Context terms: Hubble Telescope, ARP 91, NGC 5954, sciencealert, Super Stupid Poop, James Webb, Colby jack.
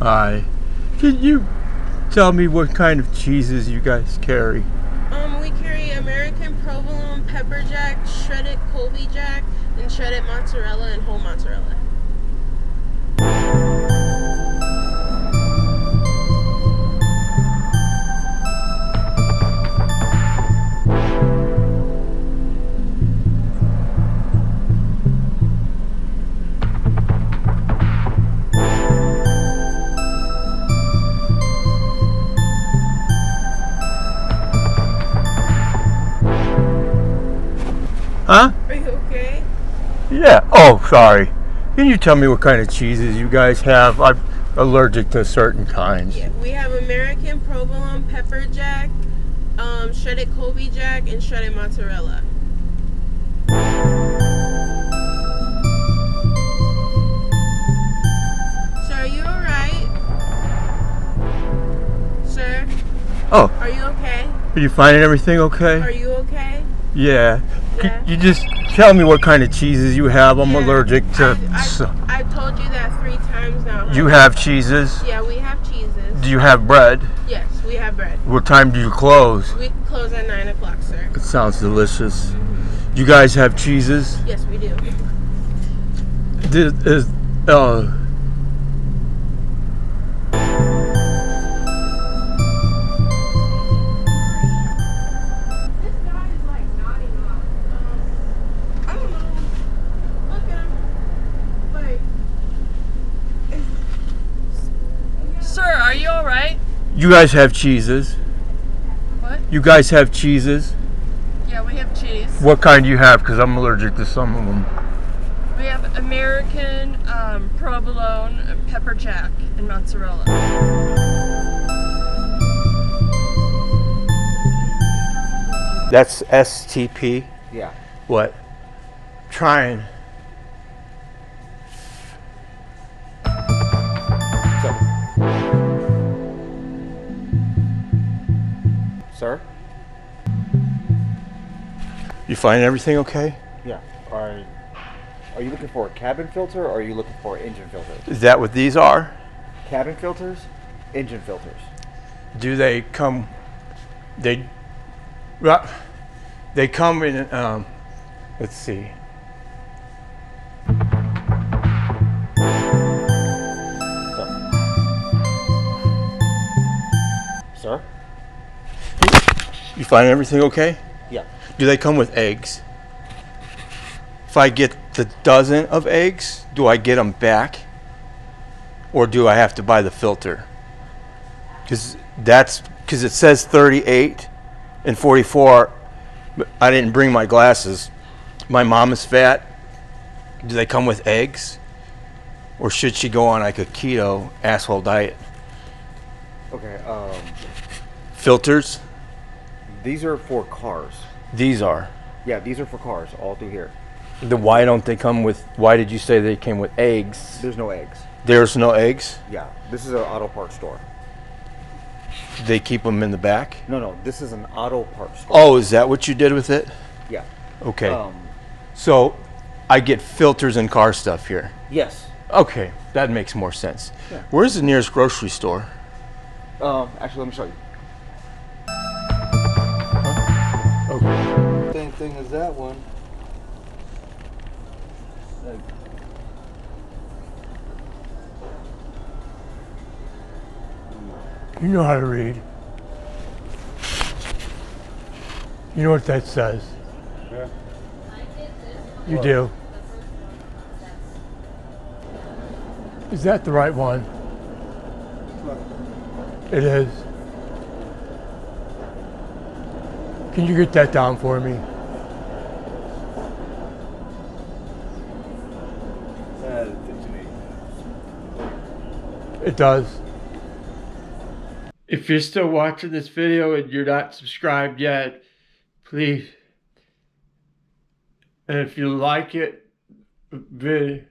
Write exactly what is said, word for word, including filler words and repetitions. Hi. Can you tell me what kind of cheeses you guys carry? Um, we carry American provolone, pepper jack, shredded Colby jack, and shredded mozzarella and whole mozzarella. Huh? Are you okay? Yeah. Oh, sorry. Can you tell me what kind of cheeses you guys have? I'm allergic to certain kinds. Yeah, we have American provolone, pepper jack, um, shredded Colby jack, and shredded mozzarella. Sir, are you alright? Sir? Oh. Are you okay? Are you finding everything okay? Are you okay? Yeah. Yeah. You just tell me what kind of cheeses you have. I'm yeah. allergic to. I've, I've, I've told you that three times now. Huh? You have cheeses? Yeah, we have cheeses. Do you have bread? Yes, we have bread. What time do you close? We close at nine o'clock, sir. It sounds delicious. Mm-hmm. You guys have cheeses? Yes, we do. This is, uh, You guys have cheeses? What? You guys have cheeses? Yeah, we have cheese. What kind do you have? Because I'm allergic to some of them. We have American, um, provolone, pepper jack, and mozzarella. That's S T P? Yeah. What? Trying. Sir? You find everything okay? Yeah. Are, are you looking for a cabin filter or are you looking for an engine filter? Is that what these are? Cabin filters, engine filters. Do they come, they, well, they come in, um, let's see. Sir? Sir? You find everything okay? Yeah. Do they come with eggs? If I get the dozen of eggs, do I get them back? Or do I have to buy the filter? Because that's, because it says thirty-eight and forty-four. I didn't bring my glasses. My mom is fat. Do they come with eggs? Or should she go on like a keto asshole diet? Okay. Um. Filters? These are for cars. These are? Yeah, these are for cars all through here. The why don't they come with, why did you say they came with eggs? There's no eggs. There's no eggs? Yeah, this is an auto parts store. They keep them in the back? No, no, this is an auto parts store. Oh, is that what you did with it? Yeah. Okay. Um, so I get filters and car stuff here? Yes. Okay, that makes more sense. Yeah. Where's the nearest grocery store? Um, actually, let me show you. Okay. Same thing as that one. Like. You know how to read. You know what that says. Yeah. You what? Do. Is that the right one? Look. It is. Can you get that down for me? It does. If you're still watching this video and you're not subscribed yet, please. And if you like it, video.